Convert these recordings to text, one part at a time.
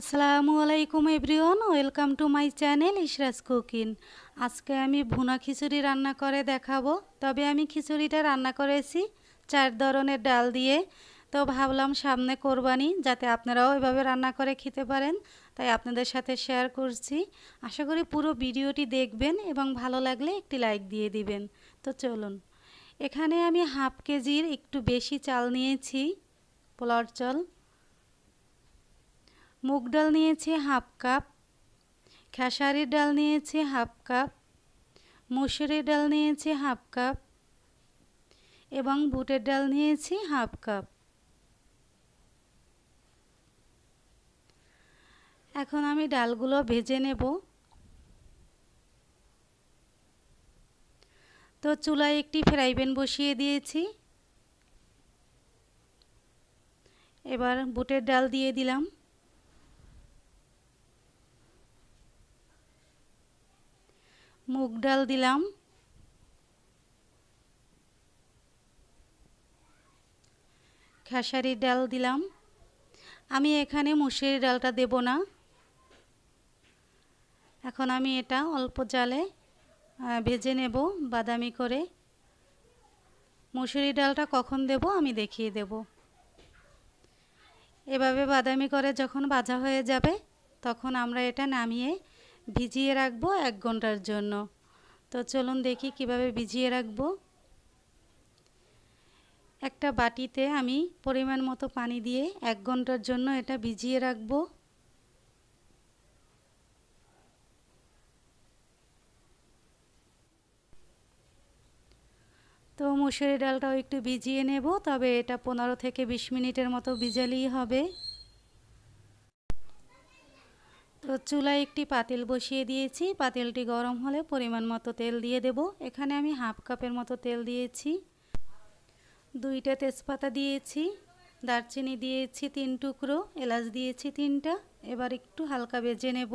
আসসালামু আলাইকুম everyone, welcome to my channel Ishra's cooking. আজকে আমি ভুনা খিচুড়ি রান্না করে দেখাবো। তবে আমি খিচুড়িটা রান্না করেছি 4 ধরনের ডাল দিয়ে। তো ভাবলাম সামনে কোরবানি, যাতে আপনারাও এভাবে রান্না করে খেতে পারেন, তাই আপনাদের সাথে শেয়ার করছি। আশা করি পুরো ভিডিওটি দেখবেন এবং ভালো লাগলে একটি লাইক দিয়ে দিবেন। তো চলুন, এখানে আমি হাফ কেজির একটু বেশি চাল নিয়েছি, পোলাওর চাল। মুগ ডাল নিয়েছি হাফ কাপ, খেসারির ডাল নিয়েছি হাফ কাপ, মুসুরির ডাল নিয়েছি হাফ কাপ এবং বুটের ডাল নিয়েছি হাফ কাপ। এখন আমি ডালগুলো ভেজে নেব। তো চুলায় একটি ফ্রাই প্যান বসিয়ে দিয়েছি। এবার বুটের ডাল দিয়ে দিলাম। মুগ ডাল দিলাম। খেসারির ডাল দিলাম। আমি এখানে মুসুরির ডালটা দেব না। এখন আমি এটা অল্প জালে ভেজে নেব বাদামি করে। মুসুরির ডালটা কখন দেব আমি দেখিয়ে দেব। এভাবে বাদামি করে যখন ভাজা হয়ে যাবে তখন আমরা এটা নামিয়ে ভিজিয়ে রাখবো 1 ঘন্টার জন্য। তো চলুন দেখি কিভাবে ভিজিয়ে রাখবো। একটা বাটিতে আমি পরিমাণ মতো পানি দিয়ে 1 ঘন্টার জন্য এটা ভিজিয়ে রাখবো। তো মুসুরি ডালটাও একটু ভিজিয়ে নেব, তবে এটা 15 থেকে 20 মিনিটের মতো ভিজালেই হবে। তো চুলায় একটি পাতিল বসিয়ে দিয়েছি। পাতিলটি গরম হলে পরিমাণ মতো তেল দিয়ে দেব। এখানে আমি হাফ কাপের মতো তেল দিয়েছি। 2টা তেজপাতা দিয়েছি, দারচিনি দিয়েছি 3 টুকরো, এলাচ দিয়েছি 3টা। এবার একটু হালকা ভেজে নেব।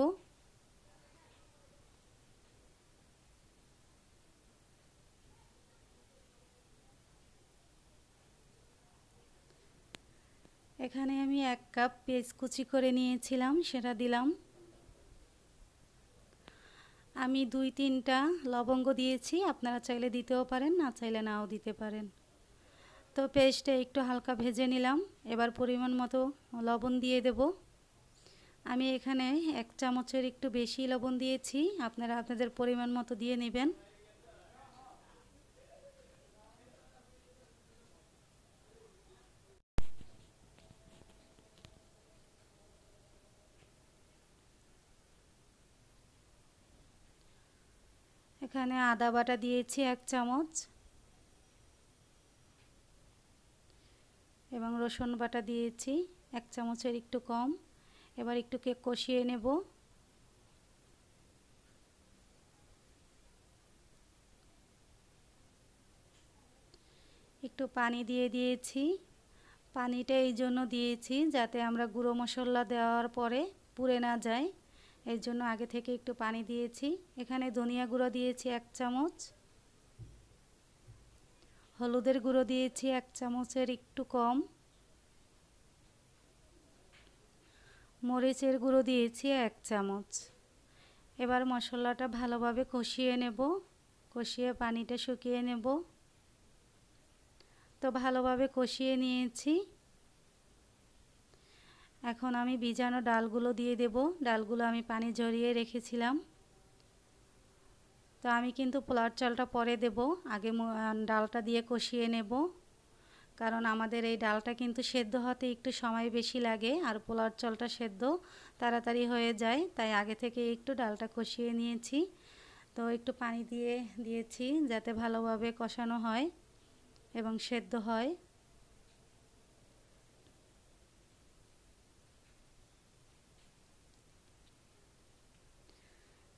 এখানে আমি 1 কাপ পেঁয়াজ কুচি করে নিয়েছিলাম, সেটা দিলাম। আমি 2-3টা লবঙ্গ দিয়েছি, আপনারা চাইলে দিতেও পারেন, না চাইলে নাও দিতে পারেন। তো পেস্টটা একটু হালকা ভেজে নিলাম। এবার পরিমাণ মতো লবণ দিয়ে দেব। আমি এখানে 1 চামচের একটু বেশি লবণ দিয়েছি, আপনারা আপনাদের পরিমাণ মতো দিয়ে নেবেন। এখানে আদা বাটা দিয়েছি 1 চামচ এবং রসুন বাটা দিয়েছি 1 চামচের একটু কম। এবার একটু কষিয়ে নেব। একটু পানি দিয়ে দিয়েছি। পানিটা এই জন্য দিয়েছি যাতে আমরা গুঁড়ো মশলা দেওয়ার পরে পুড়ে না যায়, এই জন্য আগে থেকে একটু পানি দিয়েছি। এখানে ধনিয়া গুঁড়ো দিয়েছি 1 চামচ, হলুদের গুঁড়ো দিয়েছি 1 চামচের একটু কম, মরিচের গুঁড়ো দিয়েছি 1 চামচ। এবার মশলাটা ভালোভাবে কষিয়ে নেব, কষিয়ে পানিটা শুকিয়ে নেব। তো ভালোভাবে কষিয়ে নিয়েছি। এখন আমি ভিজানো ডালগুলো দিয়ে দেব। ডালগুলো আমি পানি ঝরিয়ে রেখেছিলাম। তো আমি কিন্তু পোলাওর চালটা পরে দেব, আগে ডালটা দিয়ে কষিয়ে নেব, কারণ আমাদের এই ডালটা কিন্তু সেদ্ধ হতে একটু সময় বেশি লাগে, আর পোলাওর চালটা সেদ্ধ তাড়াতাড়ি হয়ে যায়, তাই আগে থেকে একটু ডালটা কষিয়ে নিয়েছি। তো একটু পানি দিয়ে দিয়েছি যাতে ভালোভাবে কষানো হয় এবং সেদ্ধ হয়।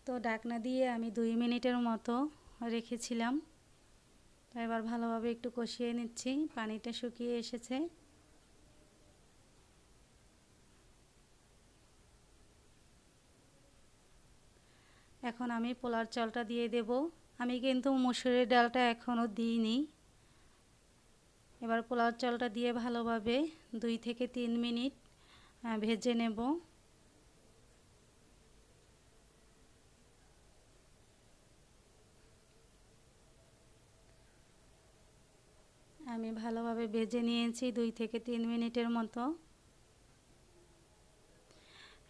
তো ঢাকনা দিয়ে আমি 2 মিনিটের মতো রেখেছিলাম। তো এবার ভালোভাবে একটু কষিয়ে নিচ্ছি, পানিটা শুকিয়ে এসেছে। এখন আমি পোলার চালটা দিয়ে দেব। আমি কিন্তু মুসুরির ডালটা এখনও দিইনি। এবার পোলার চালটা দিয়ে ভালোভাবে 2 থেকে 3 মিনিট ভেজে নেব। আমি ভালোভাবে ভেজে নিয়েছি 2 থেকে 3 মিনিটের মতো।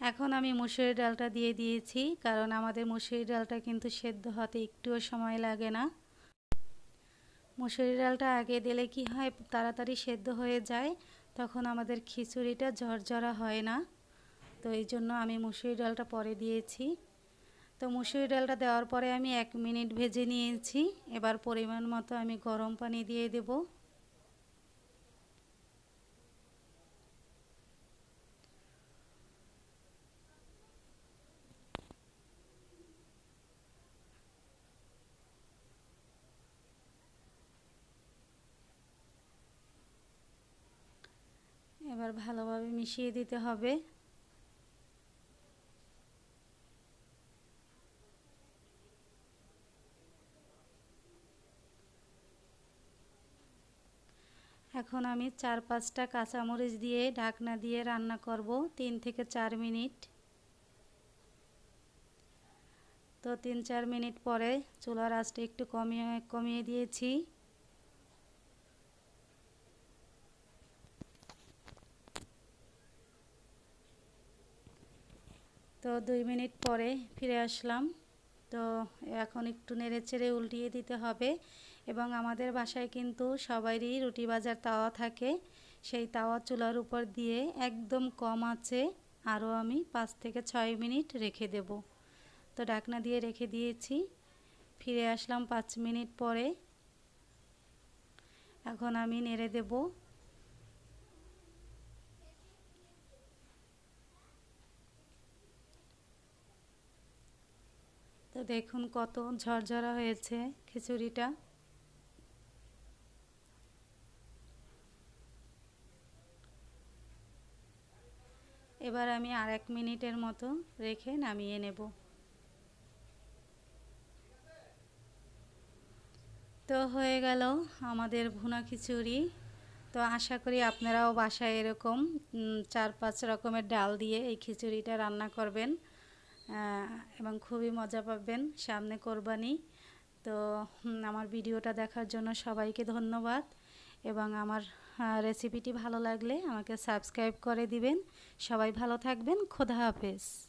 এখন আমি মুসুরি ডালটা দিয়ে দিয়েছি, কারণ আমাদের মুসুরি ডালটা কিন্তু সেদ্ধ হতে একটুও সময় লাগে না। মুসুরি ডালটা আগে দিলে কি হয়, তাড়াতাড়ি সেদ্ধ হয়ে যায়, তখন আমাদের খিচুড়িটা ঝরঝরা হয় না। তো এই জন্য আমি মুসুরি ডালটা পরে দিয়েছি। তো মুসুরি ডালটা দেওয়ার পরে আমি 1 মিনিট ভেজে নিয়েছি। এবার পরিমাণ মতো আমি গরম পানি দিয়ে দেব। এবার ভালোভাবে মিশিয়ে দিতে হবে। এখন আমি 4-5টা কাঁচামরিচ দিয়ে ঢাকনা দিয়ে রান্না করব 3 থেকে 4 মিনিট। তো 3-4 মিনিট পরে চুলার আঁচটা একটু কমিয়ে দিয়েছি। তো 2 মিনিট পরে ফিরে আসলাম। তো এখন একটু নেড়েচেড়ে উল্টিয়ে দিতে হবে। এবং আমাদের বাসায় কিন্তু সবারই রুটি ভাজার তাওয়া থাকে, সেই তাওয়া চুলার উপর দিয়ে একদম কম আছে আরও আমি 5 থেকে 6 মিনিট রেখে দেব। তো ঢাকনা দিয়ে রেখে দিয়েছি। ফিরে আসলাম 5 মিনিট পরে। এখন আমি নেড়ে দেব। তো দেখুন কত ঝরঝরা হয়েছে খিচুড়িটা। এবার আমি আর 1 মিনিটের মতো রেখে নামিয়ে নেব। তো হয়ে গেল আমাদের ভুনা খিচুড়ি। তো আশা করি আপনারাও বাসায় এরকম 4-5 রকমের ডাল দিয়ে এই খিচুড়িটা রান্না করবেন এবং খুবই মজা পাবেন। সামনে কোরবানি। তো আমার ভিডিওটা দেখার জন্য সবাইকে ধন্যবাদ। এবং আমার রেসিপিটি ভালো লাগলে আমাকে সাবস্ক্রাইব করে দিবেন। সবাই ভালো থাকবেন। খোদা হাফেজ।